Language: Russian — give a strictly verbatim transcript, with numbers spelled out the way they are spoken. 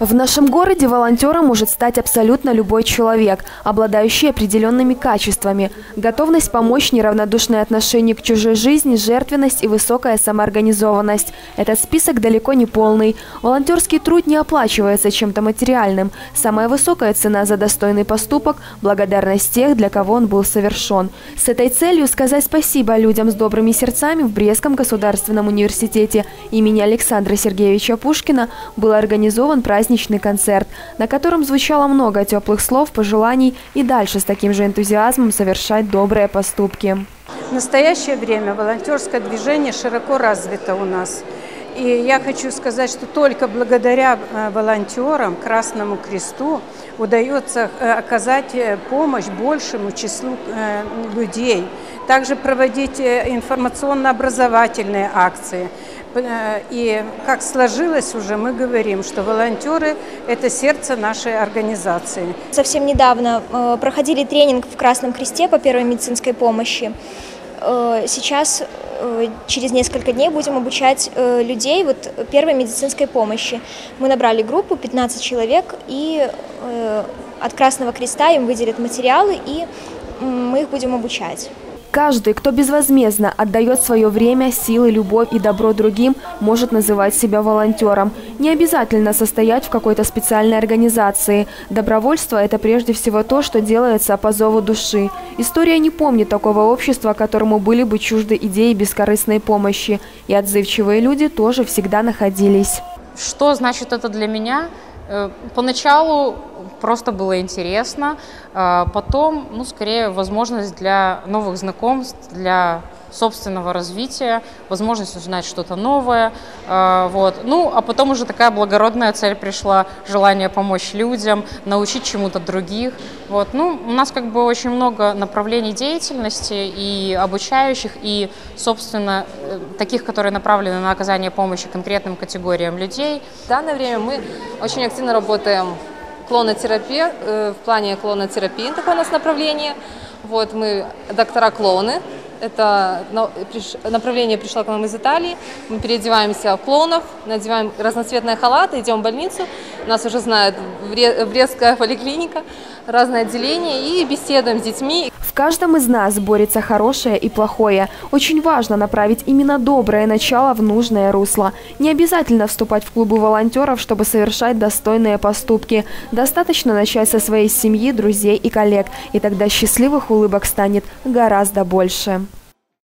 В нашем городе волонтером может стать абсолютно любой человек, обладающий определенными качествами. Готовность помочь, неравнодушное отношение к чужой жизни, жертвенность и высокая самоорганизованность. Этот список далеко не полный. Волонтерский труд не оплачивается чем-то материальным. Самая высокая цена за достойный поступок – благодарность тех, для кого он был совершен. С этой целью сказать спасибо людям с добрыми сердцами в Брестском государственном университете имени Александра Сергеевича Пушкина был организован праздник. Праздничный концерт, на котором звучало много теплых слов, пожеланий и дальше с таким же энтузиазмом совершать добрые поступки. В настоящее время волонтерское движение широко развито у нас. И я хочу сказать, что только благодаря волонтерам, Красному Кресту, удается оказать помощь большему числу людей. Также проводить информационно-образовательные акции. И как сложилось уже, мы говорим, что волонтеры – это сердце нашей организации. Совсем недавно проходили тренинг в Красном Кресте по первой медицинской помощи. Сейчас через несколько дней будем обучать людей вот первой медицинской помощи. Мы набрали группу, пятнадцать человек, и от Красного Креста им выделят материалы, и мы их будем обучать. Каждый, кто безвозмездно отдает свое время, силы, любовь и добро другим, может называть себя волонтером. Не обязательно состоять в какой-то специальной организации. Добровольство – это прежде всего то, что делается по зову души. История не помнит такого общества, которому были бы чужды идеи бескорыстной помощи. И отзывчивые люди тоже всегда находились. Что значит это для меня? Поначалу просто было интересно, потом, ну, скорее, возможность для новых знакомств, для собственного развития, возможность узнать что-то новое, вот. Ну, а потом уже такая благородная цель пришла, желание помочь людям, научить чему-то других, вот. Ну, у нас как бы очень много направлений деятельности и обучающих, и, собственно, таких, которые направлены на оказание помощи конкретным категориям людей. В данное время мы очень активно работаем клонотерапия, в плане клонотерапии, такое у нас направление. Вот мы доктора клоуны, это направление пришло к нам из Италии. Мы переодеваемся в клоунов, надеваем разноцветные халаты, идем в больницу. Нас уже знают Брестская поликлиника, разные отделения, и беседуем с детьми. В каждом из нас борется хорошее и плохое. Очень важно направить именно доброе начало в нужное русло. Не обязательно вступать в клубы волонтеров, чтобы совершать достойные поступки. Достаточно начать со своей семьи, друзей и коллег, и тогда счастливых улыбок станет гораздо больше.